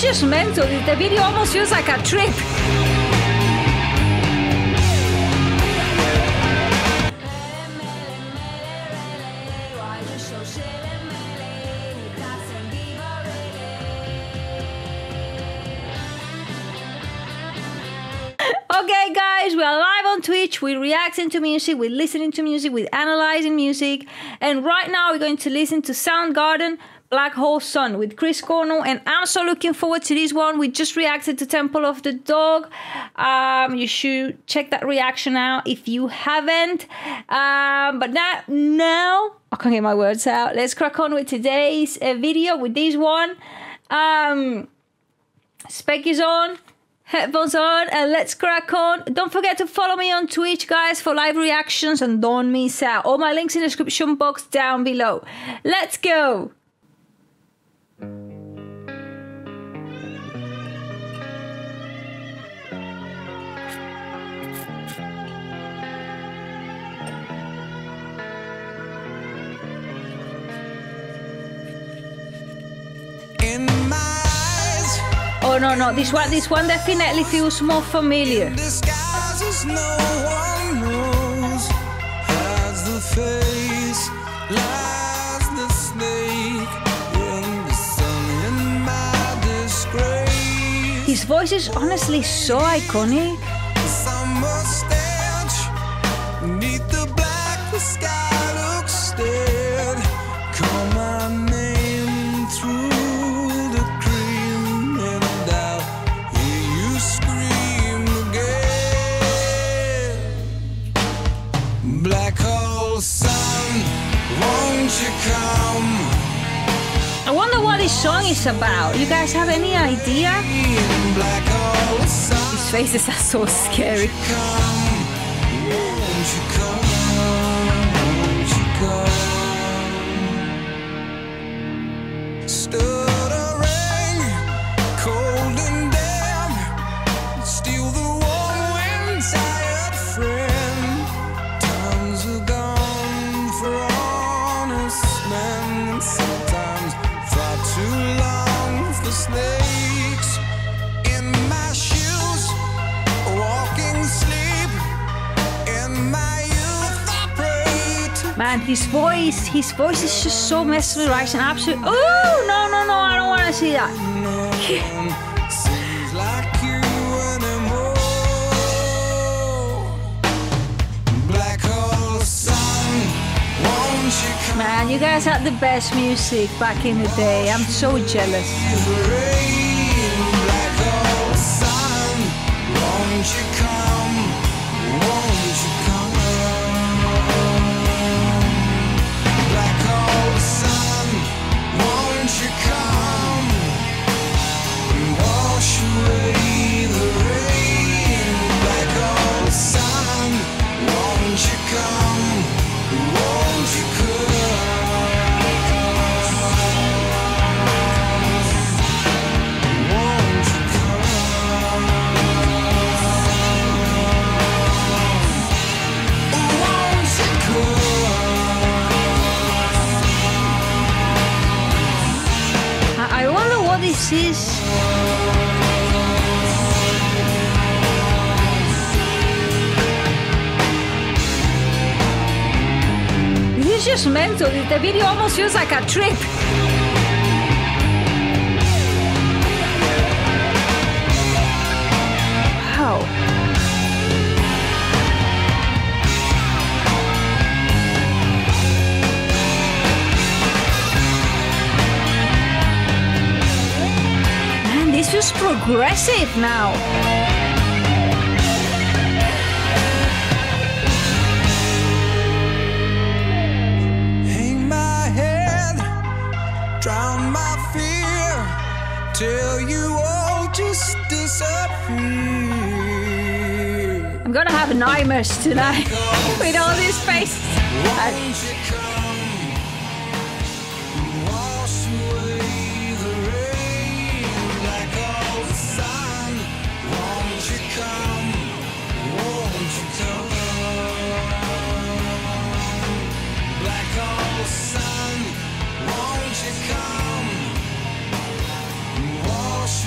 It's just mental. The video almost feels like a trip. Okay, guys, we are live on Twitch. We're reacting to music, we're listening to music, we're analyzing music. And right now we're going to listen to Soundgarden, Black Hole Sun with Chris Cornell, and I'm so looking forward to this one. We just reacted to Temple of the Dog. You should check that reaction out if you haven't. But now, I can't get my words out. Let's crack on with today's video with this one. Spec is on, headphones on, and let's crack on. Don't forget to follow me on Twitch, guys, for live reactions, and don't miss out. All my links in the description box down below. Let's go. Oh no, no, this one definitely feels more familiar. Disguises no one knows, hides the face, lies the snake in the sun in my disgrace. His voice is honestly so iconic. Summer stench, neath the black the sky looks dead. Call my name through. Black hole sun, won't you come? I wonder what this song is about. You guys have any idea? Black hole sun, these faces are so scary. Won't you come? Won't you come? Stood a rain, cold and damp, still the warm wind tired friend. Snakes in my shoes, walking sleep in my youth. I pray. Man, his voice is just so mesmerizing. Absolutely. Oh no, I don't want to see that. No one seems like you anymore. Black hole sun, won't you come? Man, you guys had the best music back in the day. I'm so jealous. This is just mental. The video almost feels like a trip. Wow. It's just progressive now. Hang my head, drown my fear, till you all just disappear. I'm gonna have nightmares tonight with all these faces. Sun, won't you come? Wash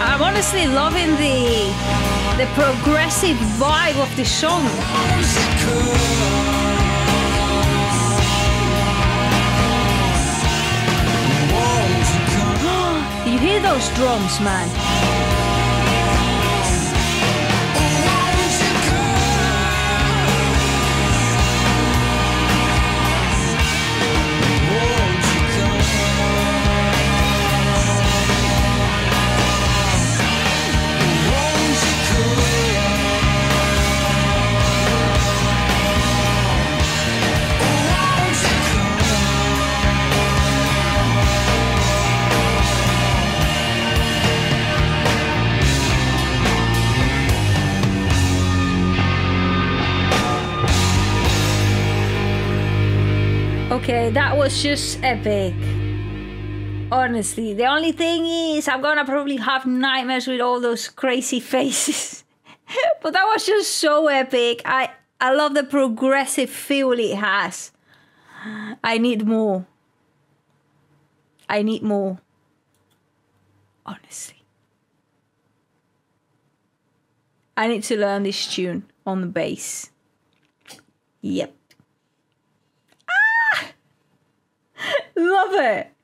I'm honestly loving the progressive vibe of the song. You hear those drums, man? Okay, that was just epic. Honestly, the only thing is I'm gonna probably have nightmares with all those crazy faces. But that was just so epic. I love the progressive feel it has. I need more. I need more. Honestly. I need to learn this tune on the bass. Yep. Love it.